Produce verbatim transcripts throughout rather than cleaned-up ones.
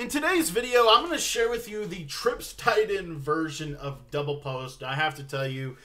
In today's video, I'm going to share with you the TRIPS TE version of double post. I have to tell you,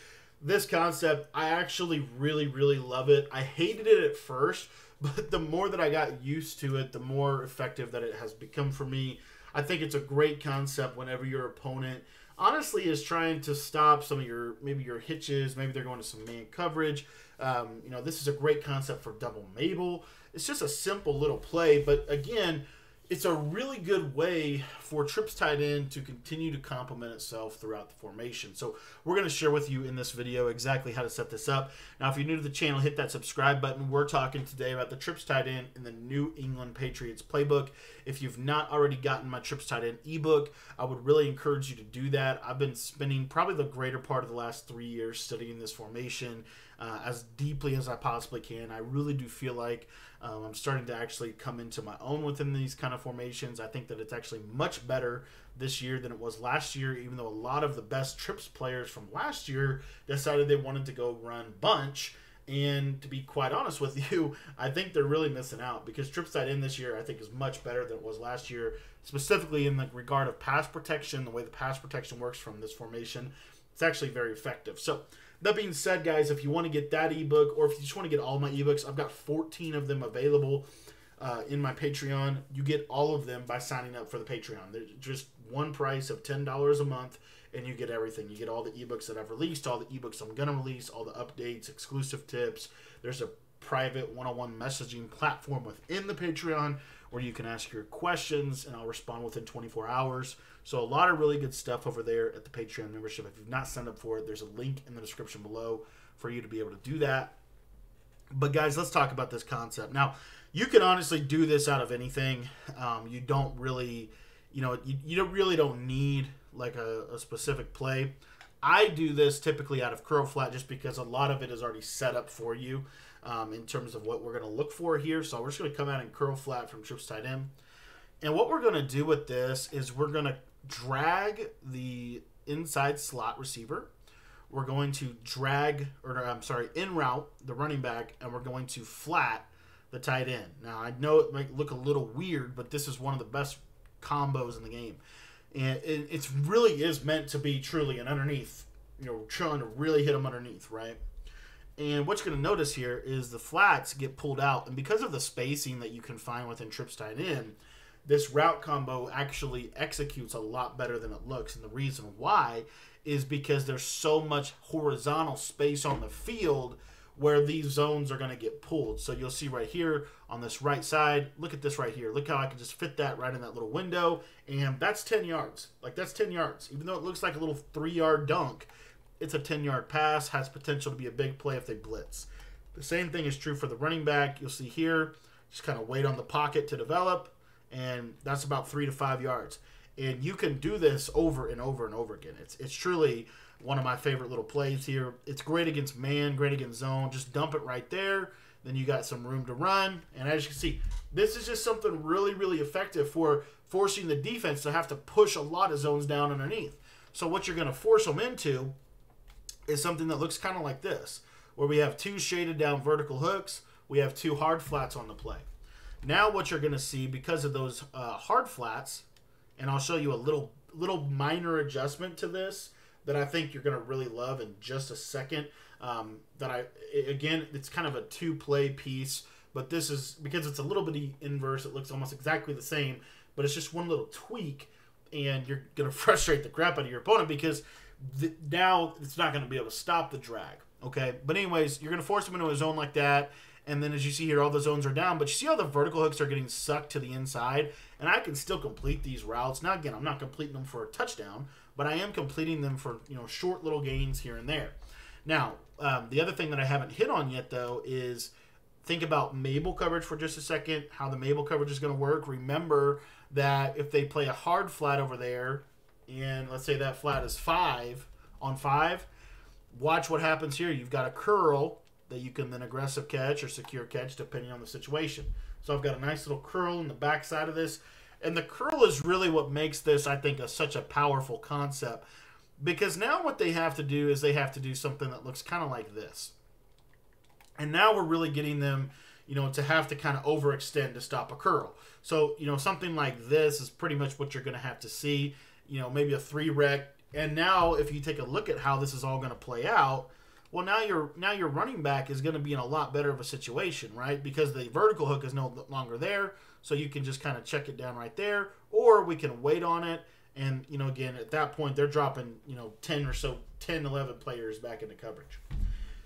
this concept, I actually really, really love it. I hated it at first, but the more that I got used to it, the more effective that it has become for me. I think it's a great concept whenever your opponent honestly is trying to stop some of your, maybe your hitches, maybe they're going to some man coverage. Um, you know, this is a great concept for double Mabel. It's just a simple little play, but again, it's a really good way for TRIPS TE to continue to complement itself throughout the formation. So we're going to share with you in this video exactly how to set this up. Now, if you're new to the channel, hit that subscribe button. We're talking today about the TRIPS TE in the New England Patriots playbook. If you've not already gotten my TRIPS TE ebook, I would really encourage you to do that. I've been spending probably the greater part of the last three years studying this formation uh, as deeply as I possibly can. I really do feel like um, I'm starting to actually come into my own within these kind of formations. I think that it's actually much better this year than it was last year, even though a lot of the best TRIPS players from last year decided they wanted to go run bunch. And to be quite honest with you, I think they're really missing out because TRIPS TE this year I think is much better than it was last year, specifically in the regard of pass protection, the way the pass protection works from this formation. It's actually very effective. So that being said, guys, if you want to get that ebook or if you just want to get all my ebooks, I've got fourteen of them available. Uh, in my Patreon, you get all of them by signing up for the Patreon. There's just one price of ten dollars a month, and you get everything. You get all the ebooks that I've released, all the ebooks I'm going to release, all the updates, exclusive tips. There's a private one-on-one messaging platform within the Patreon where you can ask your questions, and I'll respond within twenty-four hours. So a lot of really good stuff over there at the Patreon membership. If you've not signed up for it, there's a link in the description below for you to be able to do that. But guys, let's talk about this concept. Now, you can honestly do this out of anything. Um, you don't really, you know, you, you don't really don't need like a, a specific play. I do this typically out of curl flat just because a lot of it is already set up for you um, in terms of what we're going to look for here. So we're just going to come out and curl flat from TRIPS TE. And what we're going to do with this is we're going to drag the inside slot receiver. We're going to drag, or I'm sorry, en route the running back, and we're going to flat the tight end. Now, I know it might look a little weird, but this is one of the best combos in the game. And it it's really is meant to be truly an underneath, you know, trying to really hit them underneath, right? And what you're going to notice here is the flats get pulled out. And because of the spacing that you can find within TRIPS TE, this route combo actually executes a lot better than it looks. And the reason why is because there's so much horizontal space on the field where these zones are going to get pulled. So you'll see right here on this right side, look at this right here. Look how I can just fit that right in that little window. And that's ten yards. Like, that's ten yards. Even though it looks like a little three-yard dunk, it's a ten-yard pass, has potential to be a big play if they blitz. The same thing is true for the running back. You'll see here, just kind of wait on the pocket to develop, and that's about three to five yards. And you can do this over and over and over again. It's it's truly one of my favorite little plays here. It's great against man, great against zone. Just dump it right there. Then you got some room to run. And as you can see, this is just something really, really effective for forcing the defense to have to push a lot of zones down underneath. So what you're going to force them into is something that looks kind of like this, where we have two shaded down vertical hooks. We have two hard flats on the play. Now what you're going to see because of those uh, hard flats, and I'll show you a little little minor adjustment to this that I think you're going to really love in just a second. Um, that I again, it's kind of a two-play piece, but this is because it's a little bit inverse. It looks almost exactly the same, but it's just one little tweak, and you're going to frustrate the crap out of your opponent because th now it's not going to be able to stop the drag. Okay, but anyways, you're going to force them into a zone like that. And then as you see here, all the zones are down. But you see how the vertical hooks are getting sucked to the inside? And I can still complete these routes. Now, again, I'm not completing them for a touchdown, but I am completing them for, you know, short little gains here and there. Now, um, the other thing that I haven't hit on yet, though, is think about Mabel coverage for just a second, how the Mabel coverage is going to work. Remember that if they play a hard flat over there, and let's say that flat is five on five, watch what happens here. You've got a curl that you can then aggressive catch or secure catch depending on the situation. So I've got a nice little curl in the back side of this. And the curl is really what makes this, I think, a, such a powerful concept. Because now what they have to do is they have to do something that looks kind of like this. And now we're really getting them, you know, to have to kind of overextend to stop a curl. So, you know, something like this is pretty much what you're going to have to see, you know, maybe a three rec. And now if you take a look at how this is all going to play out, well, now your now your running back is going to be in a lot better of a situation, right? Because the vertical hook is no longer there, so you can just kind of check it down right there, or we can wait on it. And, you know, again, at that point, they're dropping, you know, ten or so, ten, eleven players back into coverage.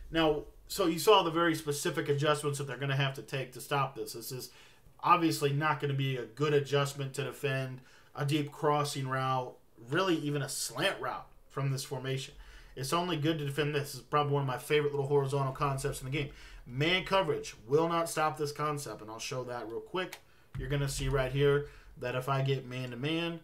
Now, so you saw the very specific adjustments that they're going to have to take to stop this. This is obviously not going to be a good adjustment to defend a deep crossing route, really even a slant route from this formation. It's only good to defend this. It's probably one of my favorite little horizontal concepts in the game. Man coverage will not stop this concept, and I'll show that real quick. You're going to see right here that if I get man-to-man,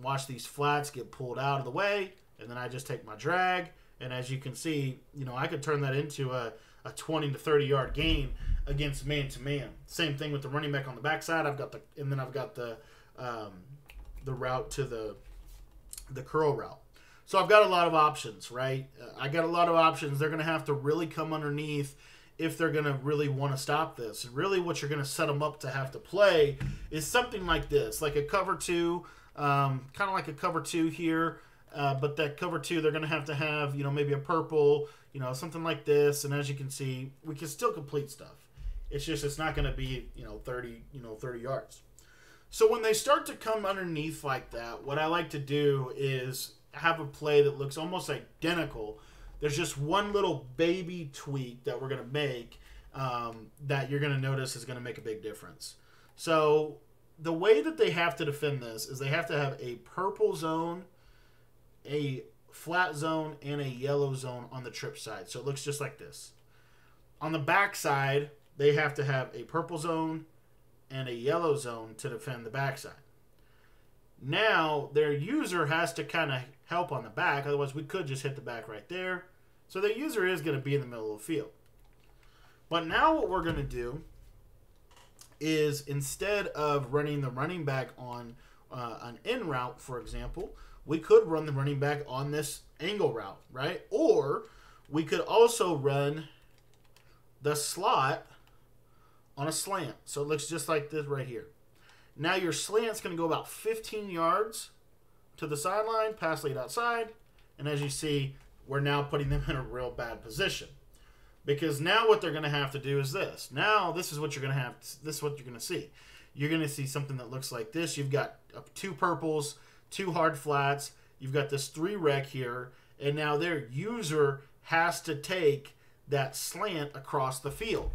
watch these flats get pulled out of the way, and then I just take my drag, and as you can see, you know, I could turn that into a, a twenty to thirty yard gain against man-to-man. Same thing with the running back on the backside. I've got the, and then I've got the um, the route to the the curl route. So I've got a lot of options, right? Uh, I got a lot of options. They're going to have to really come underneath if they're going to really want to stop this. And really, what you're going to set them up to have to play is something like this, like a cover two. Um, kind of like a cover two here, uh, but that cover two, they're going to have to have, you know, maybe a purple, you know, something like this. And as you can see, we can still complete stuff. It's just, it's not going to be, you know, thirty, you know, thirty yards. So when they start to come underneath like that, what I like to do is have a play that looks almost identical. There's just one little baby tweak that we're going to make um, that you're going to notice is going to make a big difference. So the way that they have to defend this is they have to have a purple zone, a flat zone, and a yellow zone on the trip side. So it looks just like this. On the back side, they have to have a purple zone and a yellow zone to defend the backside. Now, their user has to kind of help on the back. Otherwise, we could just hit the back right there. So their user is going to be in the middle of the field. But now what we're going to do is instead of running the running back on uh, an in route, for example, we could run the running back on this angle route, right? Or we could also run the slot on a slant. So it looks just like this right here. Now your slant's going to go about fifteen yards to the sideline, pass lead outside. And as you see, we're now putting them in a real bad position. Because now what they're going to have to do is this. Now this is what you're going to have. To, this is what you're going to see. You're going to see something that looks like this. You've got two purples, two hard flats. You've got this three rec here. And now their user has to take that slant across the field.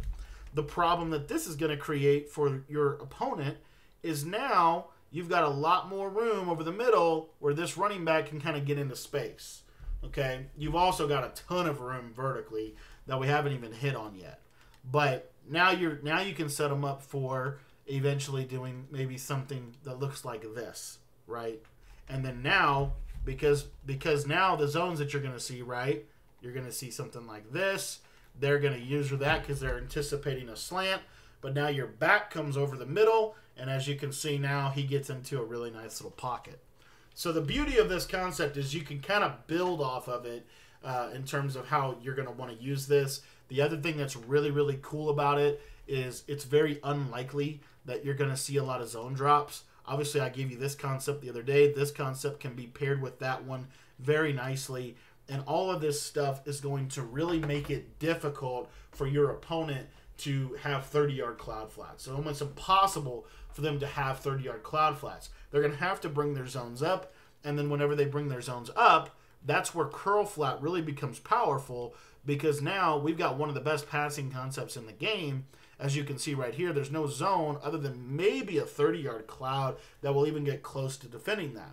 The problem that this is going to create for your opponent is now you've got a lot more room over the middle where this running back can kind of get into space. Okay, you've also got a ton of room vertically that we haven't even hit on yet. But now you're now you can set them up for eventually doing maybe something that looks like this, right? And then now, because because now the zones that you're going to see, right, you're going to see something like this. They're going to use that because they're anticipating a slant. But now your back comes over the middle, and as you can see now, he gets into a really nice little pocket. So the beauty of this concept is you can kind of build off of it uh, in terms of how you're going to want to use this. The other thing that's really, really cool about it is it's very unlikely that you're going to see a lot of zone drops. Obviously, I gave you this concept the other day. This concept can be paired with that one very nicely. And all of this stuff is going to really make it difficult for your opponent to have thirty-yard cloud flats. So almost impossible for them to have thirty-yard cloud flats. They're going to have to bring their zones up, and then whenever they bring their zones up, that's where curl flat really becomes powerful, because now we've got one of the best passing concepts in the game. As you can see right here, there's no zone other than maybe a thirty-yard cloud that will even get close to defending that.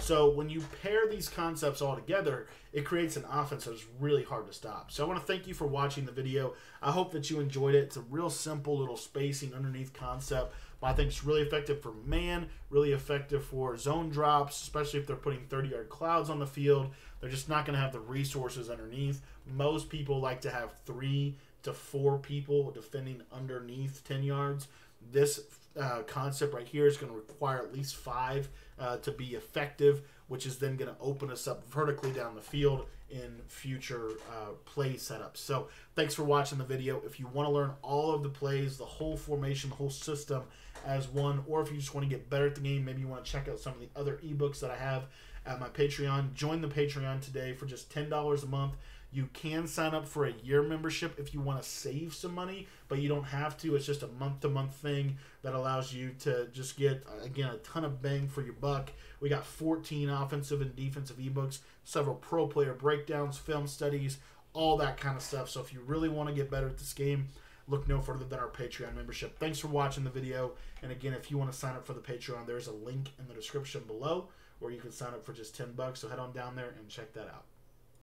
So when you pair these concepts all together, it creates an offense that's really hard to stop. So I want to thank you for watching the video. I hope that you enjoyed it. It's a real simple little spacing underneath concept, but I think it's really effective for man, really effective for zone drops, especially if they're putting thirty-yard clouds on the field. They're just not going to have the resources underneath. Most people like to have three to four people defending underneath ten yards. This uh, concept right here is going to require at least five uh, to be effective, which is then going to open us up vertically down the field in future uh, play setups. So thanks for watching the video. If you want to learn all of the plays, the whole formation, the whole system as one, or if you just want to get better at the game, maybe you want to check out some of the other ebooks that I have at my Patreon. Join the Patreon today for just ten dollars a month. You can sign up for a year membership if you want to save some money, but you don't have to. It's just a month-to-month thing that allows you to just get, again, a ton of bang for your buck. We got fourteen offensive and defensive ebooks, several pro player breakdowns, film studies, all that kind of stuff. So if you really want to get better at this game, look no further than our Patreon membership. Thanks for watching the video. And again, if you want to sign up for the Patreon, there's a link in the description below where you can sign up for just ten bucks. So head on down there and check that out.